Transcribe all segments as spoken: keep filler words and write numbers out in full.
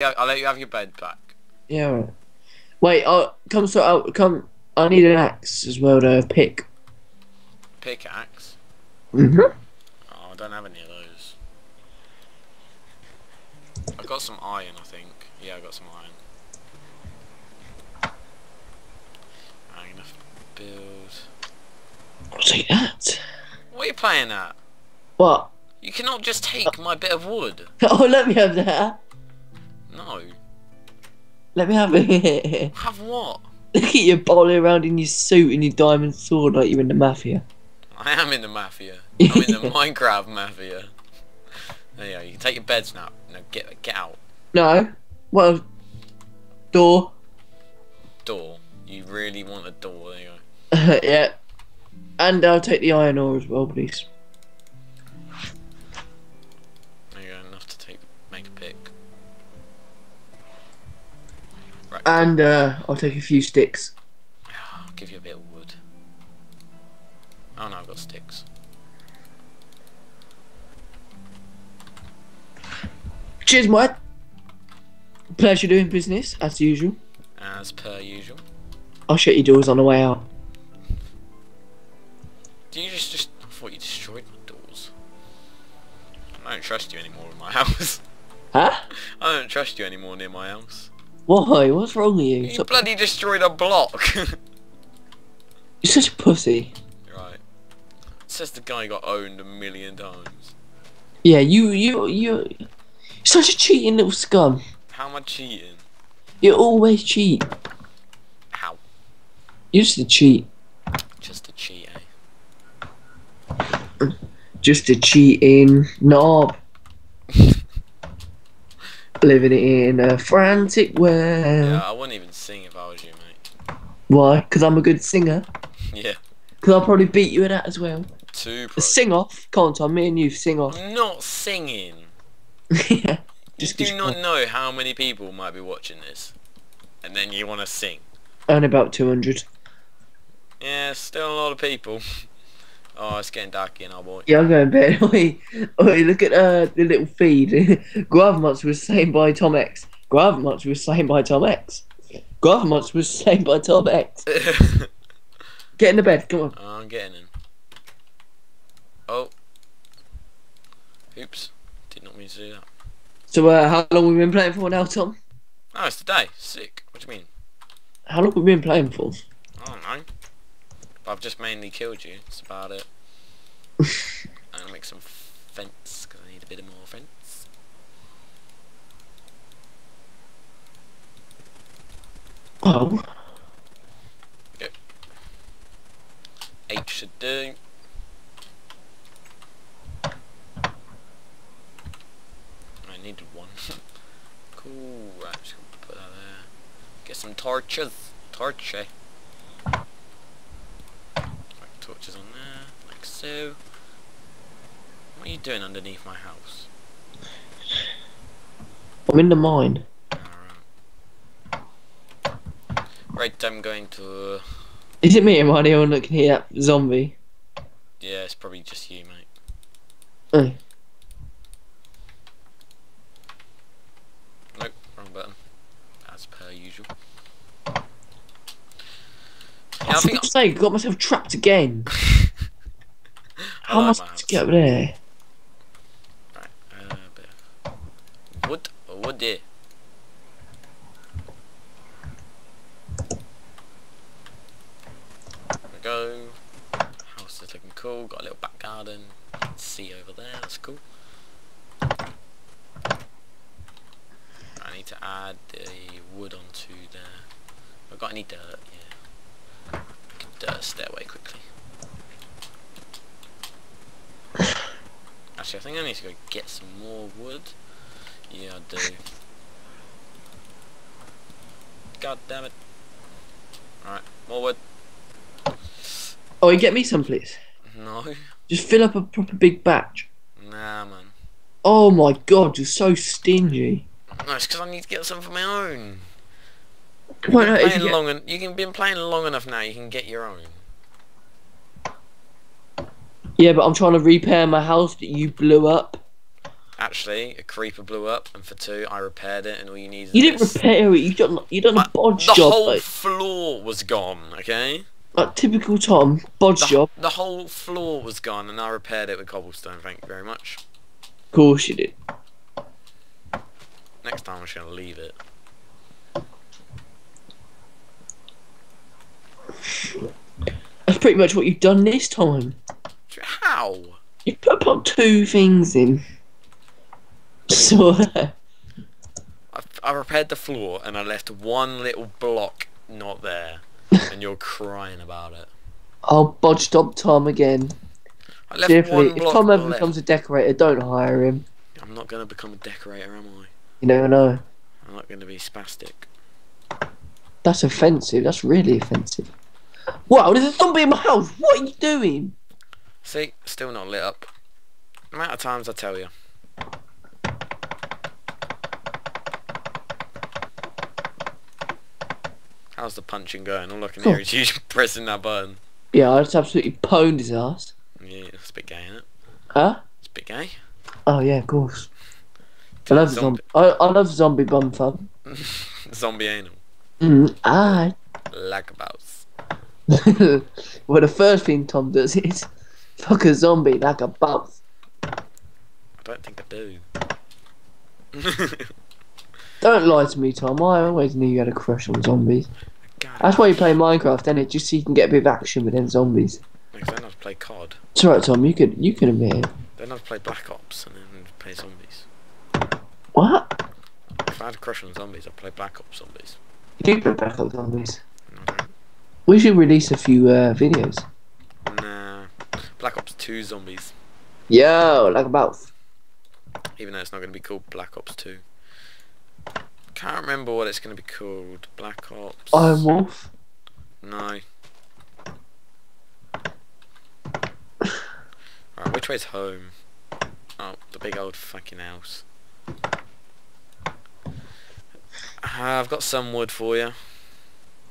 Yeah, I'll let you have your bed back. Yeah. Right. Wait. Oh, come sort out. Come. I need an axe as well to pick. Pickaxe. Mhm. Oh, I don't have any of those. I've got some iron, I think. Yeah, I got some iron. I'm gonna build. I'll take that. What are you playing at? What? You cannot just take my bit of wood. Oh, let me have that. No. Let me have it. Have what? Look at you bowling around in your suit and your diamond sword like you're in the mafia. I am in the mafia. I'm in the Minecraft mafia. There you go. You can take your beds now. No, get get out. No. Well, door. Door. You really want a door? There you go. Yeah. And I'll take the iron ore as well, please. There you go. Enough to take make a pick. Right. And uh, I'll take a few sticks. I'll give you a bit of wood. Oh no, I've got sticks. Cheers, mate. Pleasure doing business, as usual. As per usual. I'll shut your doors on the way out. Do you just just? I thought you destroyed my doors. I don't trust you anymore in my house. Huh? I don't trust you anymore near my house. Why? What's wrong with you? You so bloody destroyed a block. You're such a pussy. Right. It says the guy got owned a million times. Yeah, you, you, you. You're such a cheating little scum. How am I cheating? You always cheat. How? You're just a cheat. Just a cheat, eh? Just a cheating knob. Living in a frantic world. Yeah, I wouldn't even sing if I was you, mate. Why? Because I'm a good singer? Yeah. Because I'll probably beat you in that as well. Too probably. Sing off, can't I? Me and you sing off. I'm not singing. Yeah. Just you do not know how many people might be watching this. And then you want to sing. Only about two hundred. Yeah, still a lot of people. Oh, it's getting dark again, old boy. Yeah, I'm going to bed. Oi, oi, look at uh, the little feed. Gravmonts was slain by Tom X. Gravmonts was slain by Tom X. Gravmonts was slain by Tom X. Get in the bed, come on. Oh, I'm getting in. Oh. Oops. Did not mean to do that. So, uh, how long have we been playing for now, Tom? Oh, it's today. Sick. What do you mean? How long have we been playing for? I don't know. I've just mainly killed you, that's about it. I'm gonna make some fence, because I need a bit more fence. Oh. Go. H should do. I needed one. Cool, right, just gonna put that there. Get some torches. Torch, eh? Torches on there, like so. What are you doing underneath my house? I'm in the mine. Alright, right, I'm going to... Is it me? Am I the only one that can hear that zombie? Yeah, it's probably just you, mate. Oh. Nope, wrong button. As per usual. Yeah, I think I got myself trapped again. How am I supposed to get up there? Right, uh, a bit. Wood, wood there. There we go. House is looking cool. Got a little back garden. See over there. That's cool. I need to add the wood onto there. I've got any dirt. Yeah. Uh, stairway quickly. Actually, I think I need to go get some more wood. Yeah, I do. God damn it. Alright, more wood. Oh, you get me some, please? No. Just fill up a proper big batch. Nah, man. Oh my god, you're so stingy. No, it's because I need to get some for my own. Why not? If you, long en you can been playing long enough now. You can get your own. Yeah, but I'm trying to repair my house that you blew up. actually, a creeper blew up, and for two, I repaired it, and all you needed. You didn't this. repair it. You done. You done a bodge job. The whole though. floor was gone. Okay. Like typical Tom, bodge the, job. The whole floor was gone, and I repaired it with cobblestone. Thank you very much. Of course you did. Next time, I'm just gonna leave it. That's pretty much what you've done this time. How? You put up two things in. So I, I repaired the floor and I left one little block not there, and you're crying about it. I'll bodge up Tom again. I left Seriously, one block if Tom ever becomes a decorator, don't hire him. I'm not gonna become a decorator, am I? You never know. I'm not gonna be spastic. That's offensive. That's really offensive. Wow, there's a zombie in my house. What are you doing? See, still not lit up. The amount of times I tell you. How's the punching going? All I can cool. hear is you pressing that button. Yeah, I just absolutely pwned his ass. Yeah, it's a bit gay, isn't it? Huh? It's a bit gay. Oh yeah, of course. I love zombie. I, I love zombie bum fub. Zombie anal. Mm, I like about. Well, the first thing Tom does is fuck a zombie like a bounce. I don't think I do. Don't lie to me, Tom. I always knew you had a crush on zombies. God. That's why you play Minecraft, isn't it? Just so you can get a bit of action with them zombies. Because then I'd play C O D. It's alright, Tom. You can, you can admit it. Then I'd play Black Ops and then I'd play zombies. What? If I had a crush on zombies, I'd play Black Ops zombies. You do play Black Ops zombies. Okay. We should release a few uh, videos. Nah. Black Ops two zombies. Yo, like a mouth. Even though it's not going to be called Black Ops two. Can't remember what it's going to be called. Black Ops. Iron Wolf? No. Alright, which way's home? Oh, the big old fucking house. Uh, I've got some wood for you.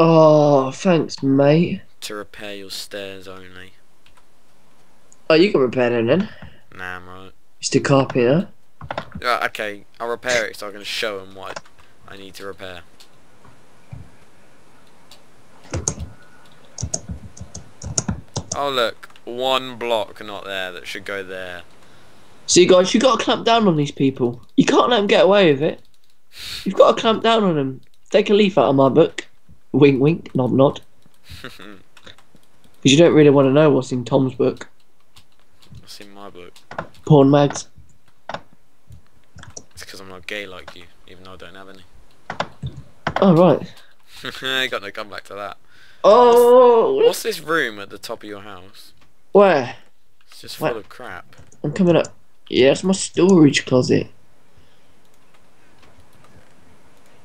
Oh, thanks, mate. To repair your stairs only. Oh, you can repair them then. Nah, I'm right. Mister Carpenter. Right, okay, I'll repair it so I can show him what I need to repair. Oh look, one block not there that should go there. See guys, you've got to clamp down on these people. You can't let them get away with it. You've got to clamp down on them. Take a leaf out of my book. Wink wink, nod nod. Because you don't really want to know what's in Tom's book. What's in my book? Porn mags. It's because I'm not gay like you, even though I don't have any. Oh, right. I got no comeback to that. Oh! What's, what's this room at the top of your house? Where? It's just full Where? of crap. I'm coming up. Yeah, it's my storage closet.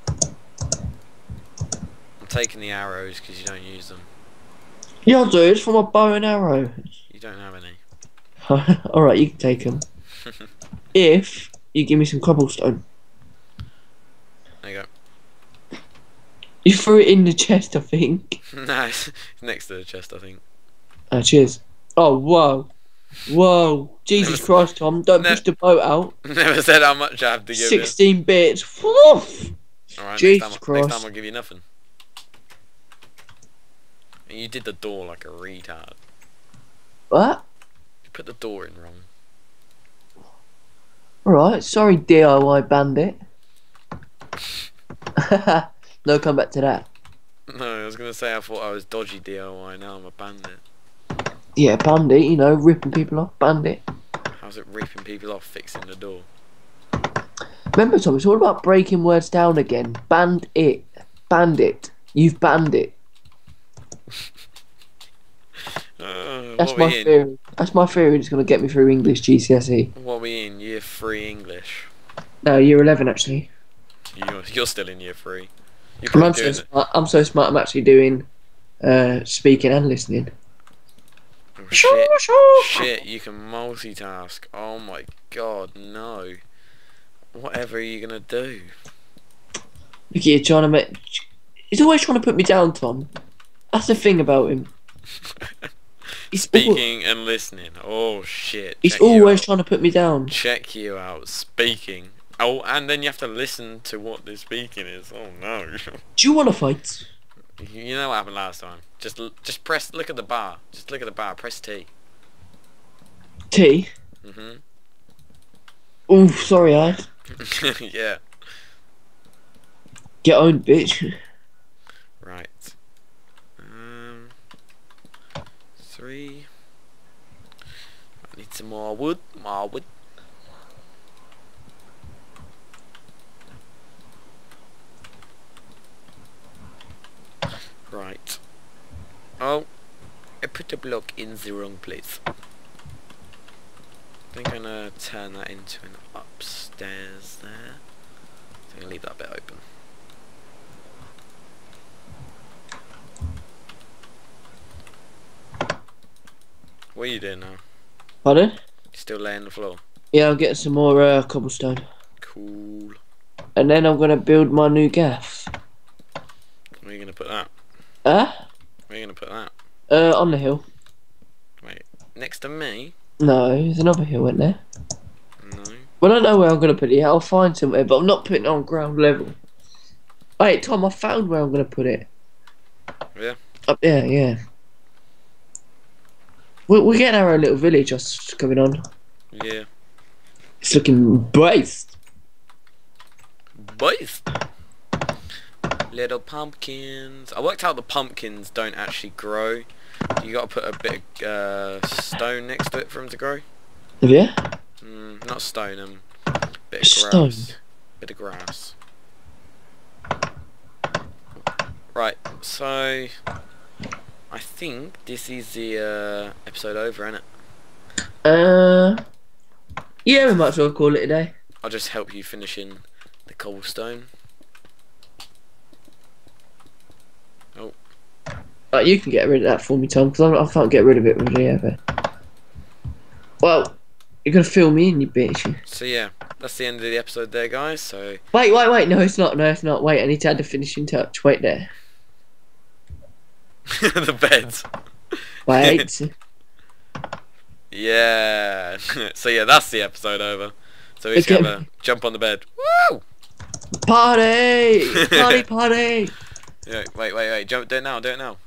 I'm taking the arrows because you don't use them. Yeah, I do. It's for my bow and arrow. You don't have any. Alright, you can take them. If... you give me some cobblestone. There you go. You threw it in the chest, I think. Nah, it's next to the chest, I think. Ah, uh, cheers. Oh, whoa. Whoa. Jesus never, Christ, Tom. Don't push the boat out. Never said how much I have to give you. sixteen bits. Woof. Alright, Jesus next time, Christ. Next time I'll give you nothing. And you did the door like a retard. What? You put the door in wrong. Alright, sorry D I Y bandit. No comeback to that. No, I was going to say I thought I was dodgy D I Y, now I'm a bandit. Yeah, bandit, you know, ripping people off, bandit. How's it ripping people off, fixing the door? Remember Tom, it's all about breaking words down again. Band it. Bandit. You've banned it. Uh, That's my in? theory. That's my theory. It's gonna get me through English G C S E. What are we in? Year three English. No, year eleven actually. You're you're still in year three. You're I'm, so smart. I'm so smart. I'm actually doing uh, speaking and listening. Oh, shit! Shit! You can multitask. Oh my god, no! Whatever are you gonna do? Look at you, trying to make. He's always trying to put me down, Tom. That's the thing about him. Speaking and listening. Oh shit. He's always trying to put me down. Check you out. Speaking. Oh, and then you have to listen to what the speaking is. Oh no. Do you want to fight? You know what happened last time. Just just press, look at the bar. Just look at the bar. Press T. T? Mm-hmm. Oh, sorry, I. Yeah. Get owned, bitch. Right. Um. Three. I need some more wood. More wood. Right. Oh, I put the block in the wrong place. I think I'm gonna turn that into an upstairs there. So I'm gonna leave that bit open. What are you doing now? Pardon? You're still laying the floor? Yeah, I'm getting some more uh, cobblestone. Cool. And then I'm gonna build my new gaff. Where are you gonna put that? Huh? Where are you gonna put that? Uh, on the hill. Wait, next to me? No, there's another hill in there. No. Well, I don't know where I'm gonna put it. I'll find somewhere, but I'm not putting it on ground level. Wait, Tom, I found where I'm gonna put it. Yeah. Up there, yeah. We're, we're getting our own little village just coming on. Yeah. It's looking based. Based. Little pumpkins. I worked out the pumpkins don't actually grow. You gotta put a bit of uh, stone next to it for them to grow. Yeah? Mm, not stone, um, bit of stone. Grass. Bit of grass. Right, so I think this is the uh, episode over, isn't it? Uh, yeah, we might as well call it today. I'll just help you finish in the cobblestone. Oh. Uh, you can get rid of that for me, Tom, because I can't get rid of it really ever. Well, you're gonna fill me in, you bitch. So yeah, that's the end of the episode there, guys. So wait, wait, wait. No, it's not. No, it's not. Wait, I need to add the finishing touch. Wait there. The beds. Wait. Yeah. So yeah, that's the episode over. So we should have a jump on the bed. Woo! Party! Party! Party! Yeah, wait, wait, wait, jump, do it now, do it now.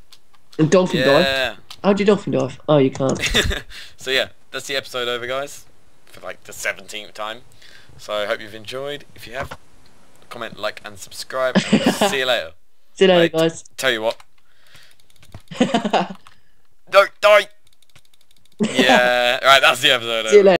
And dolphin yeah. dive? How'd you dolphin dive? Oh, you can't. So yeah, that's the episode over, guys. For like the seventeenth time. So I hope you've enjoyed. If you have, comment, like, and subscribe. And we'll see you later. See you later, wait, guys. Tell you what. Don't die. Yeah, alright, that's the episode over. See you later.